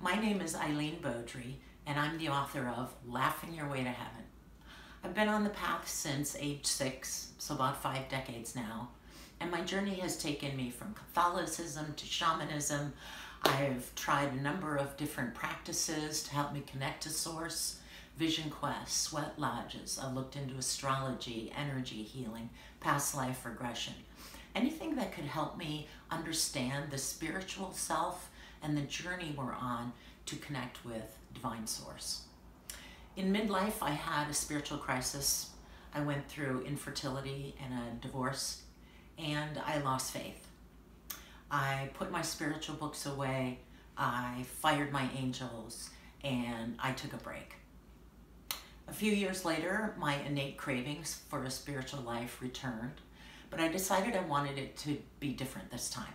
My name is Eileen Beaudry, and I'm the author of Laughing Your Way to Heaven. I've been on the path since age 6, so about 5 decades now, and my journey has taken me from Catholicism to shamanism. I've tried a number of different practices to help me connect to source, vision quests, sweat lodges. I looked into astrology, energy healing, past life regression, anything that could help me understand the spiritual self and the journey we're on to connect with divine source. In midlife, I had a spiritual crisis. I went through infertility and a divorce, and I lost faith. I put my spiritual books away, I fired my angels, and I took a break. A few years later, my innate cravings for a spiritual life returned, but I decided I wanted it to be different this time.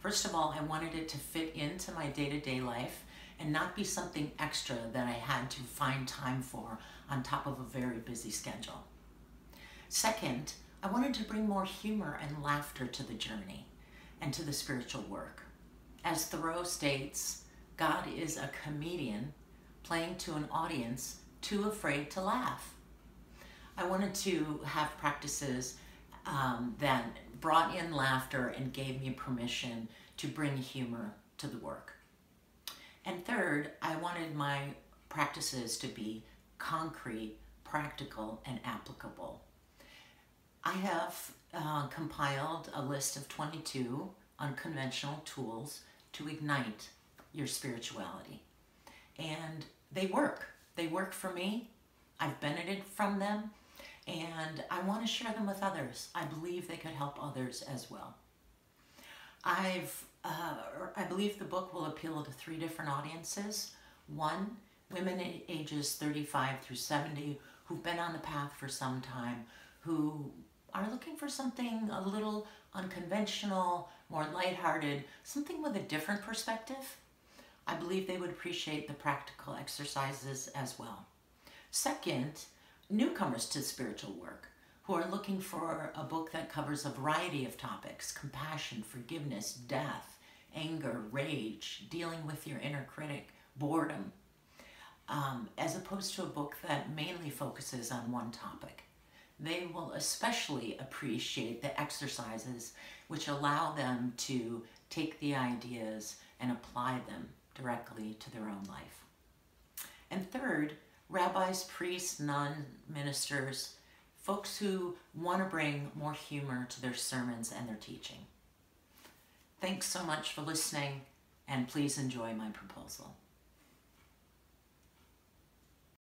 First of all, I wanted it to fit into my day-to-day life and not be something extra that I had to find time for on top of a very busy schedule. Second, I wanted to bring more humor and laughter to the journey and to the spiritual work. As Thoreau states, God is a comedian playing to an audience too afraid to laugh. I wanted to have practices that brought in laughter and gave me permission to bring humor to the work. And third, I wanted my practices to be concrete, practical, and applicable. I have compiled a list of 22 unconventional tools to ignite your spirituality. And they work. They work for me. I've benefited from them, and I want to share them with others. I believe they could help others as well. I believe the book will appeal to 3 different audiences. One, women ages 35 through 70 who've been on the path for some time, who are looking for something a little unconventional, more lighthearted, something with a different perspective. I believe they would appreciate the practical exercises as well. Second, newcomers to spiritual work who are looking for a book that covers a variety of topics: compassion, forgiveness, death, anger, rage, dealing with your inner critic, boredom, as opposed to a book that mainly focuses on one topic. They will especially appreciate the exercises which allow them to take the ideas and apply them directly to their own life. And third, rabbis, priests, nuns, ministers, folks who want to bring more humor to their sermons and their teaching. Thanks so much for listening, and please enjoy my proposal.